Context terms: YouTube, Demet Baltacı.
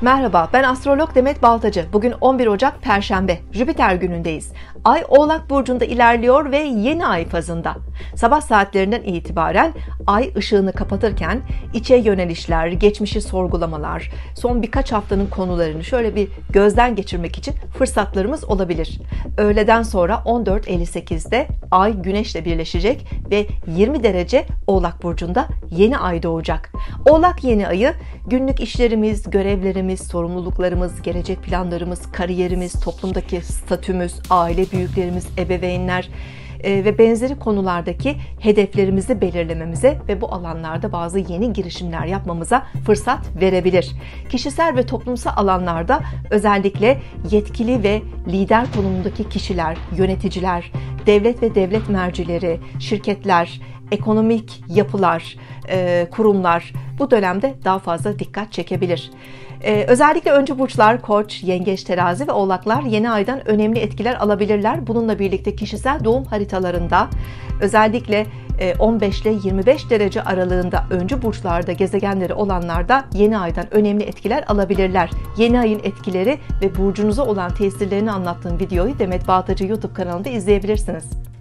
Merhaba, ben astrolog Demet Baltacı. Bugün 11 Ocak Perşembe, Jüpiter günündeyiz. Ay Oğlak burcunda ilerliyor ve yeni ay fazında. Sabah saatlerinden itibaren ay ışığını kapatırken içe yönelişler, geçmişi sorgulamalar, son birkaç haftanın konularını şöyle bir gözden geçirmek için fırsatlarımız olabilir. Öğleden sonra 14.58'de ay Güneş'le birleşecek ve 20 derece Oğlak burcunda yeni ay doğacak. Oğlak yeni ayı günlük işlerimiz, görevlerimiz, sorumluluklarımız, gelecek planlarımız, kariyerimiz, toplumdaki statümüz, aile büyüklerimiz, ebeveynler ve benzeri konulardaki hedeflerimizi belirlememize ve bu alanlarda bazı yeni girişimler yapmamıza fırsat verebilir. Kişisel ve toplumsal alanlarda özellikle yetkili ve lider konumundaki kişiler, yöneticiler, devlet ve devlet mercileri, şirketler, ekonomik yapılar, kurumlar bu dönemde daha fazla dikkat çekebilir. Özellikle öncü burçlar Koç, Yengeç, Terazi ve Oğlaklar yeni aydan önemli etkiler alabilirler. Bununla birlikte kişisel doğum haritalarında özellikle 15 ile 25 derece aralığında öncü burçlarda gezegenleri olanlar da yeni aydan önemli etkiler alabilirler. Yeni ayın etkileri ve burcunuza olan tesirlerini anlattığım videoyu Demet Baltacı YouTube kanalında izleyebilirsiniz.